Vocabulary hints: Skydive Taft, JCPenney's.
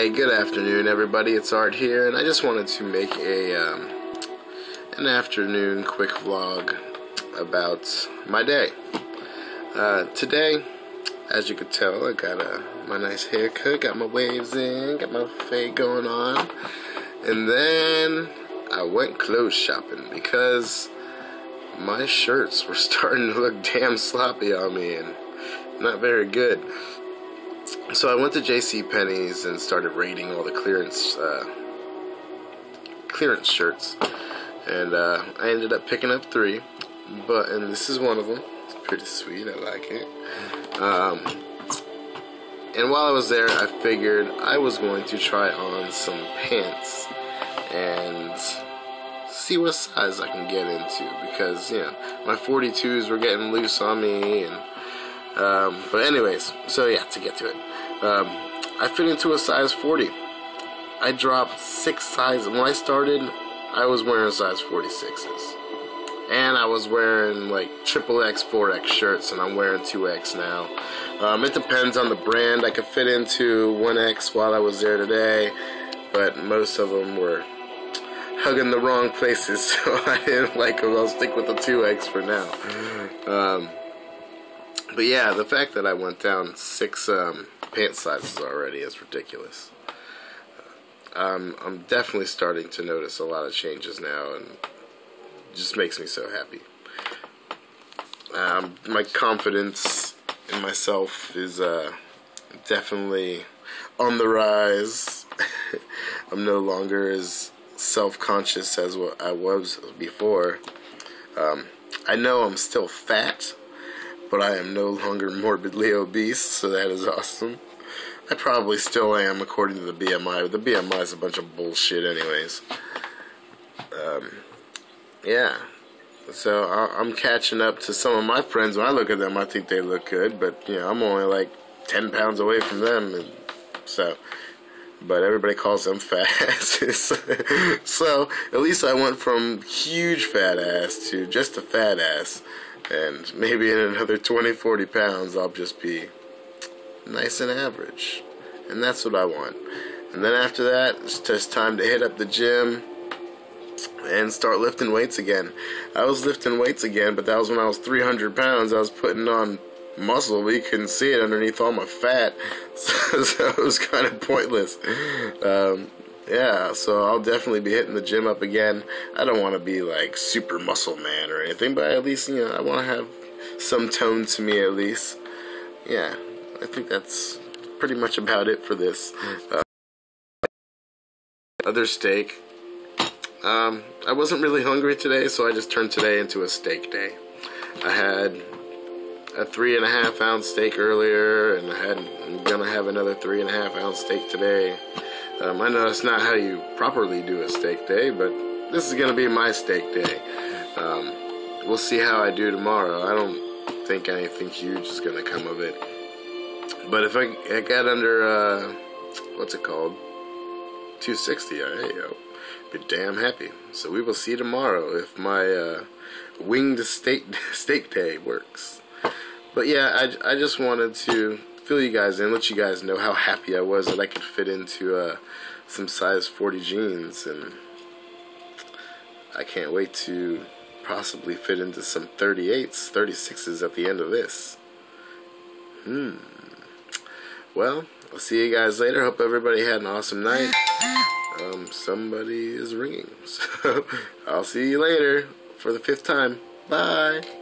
Hey, good afternoon everybody, it's Art here, and I just wanted to make a an afternoon quick vlog about my day. Today, as you could tell, I got my nice haircut, got my waves in, got my fade going on, and then I went clothes shopping because my shirts were starting to look damn sloppy on me and not very good. So I went to JCPenney's and started raiding all the clearance shirts, and I ended up picking up three, and this is one of them. It's pretty sweet, I like it. And while I was there, I figured I was going to try on some pants and see what size I can get into, because, you know, my 42s were getting loose on me, and but anyways, so yeah, to get to it, I fit into a size 40. I dropped 6 sizes. When I started, I was wearing size 46s, and I was wearing like XXX, 4X shirts, and I'm wearing 2X now. It depends on the brand. I could fit into 1X while I was there today, but most of them were hugging the wrong places, so I didn't like them. I'll stick with the 2X for now. But yeah, the fact that I went down 6 pant sizes already is ridiculous. I'm definitely starting to notice a lot of changes now, and it just makes me so happy. My confidence in myself is definitely on the rise. I'm no longer as self-conscious as what I was before. I know I'm still fat, but I am no longer morbidly obese, so that is awesome. I probably still am, according to the BMI, but the BMI is a bunch of bullshit anyways. Yeah, so I'm catching up to some of my friends. When I look at them, I think they look good, but you know, I'm only like 10 pounds away from them, and so, but everybody calls them fat asses. So at least I went from huge fat ass to just a fat ass. And maybe in another 20, 40 pounds, I'll just be nice and average. And that's what I want. And then after that, it's just time to hit up the gym and start lifting weights again. I was lifting weights again, but that was when I was 300 pounds. I was putting on muscle, but you couldn't see it underneath all my fat. So it was kind of pointless. Yeah, so I'll definitely be hitting the gym up again. I don't want to be like super muscle man or anything, but at least, you know, I want to have some tone to me at least. Yeah, I think that's pretty much about it for this. Other steak. I wasn't really hungry today, so I just turned today into a steak day. I had a 3.5-ounce steak earlier, and I'm going to have another 3.5-ounce steak today. I know it's not how you properly do a steak day, but this is going to be my steak day. We'll see how I do tomorrow. I don't think anything huge is going to come of it. But if I got under, what's it called, 260, I'll be damn happy. So we will see tomorrow if my winged steak day works. But yeah, I just wanted to fill you guys in, let you guys know how happy I was that I could fit into some size 40 jeans, and I can't wait to possibly fit into some 38s, 36s at the end of this. Well, I'll see you guys later. Hope everybody had an awesome night. Somebody is ringing, so I'll see you later for the 5th time. Bye.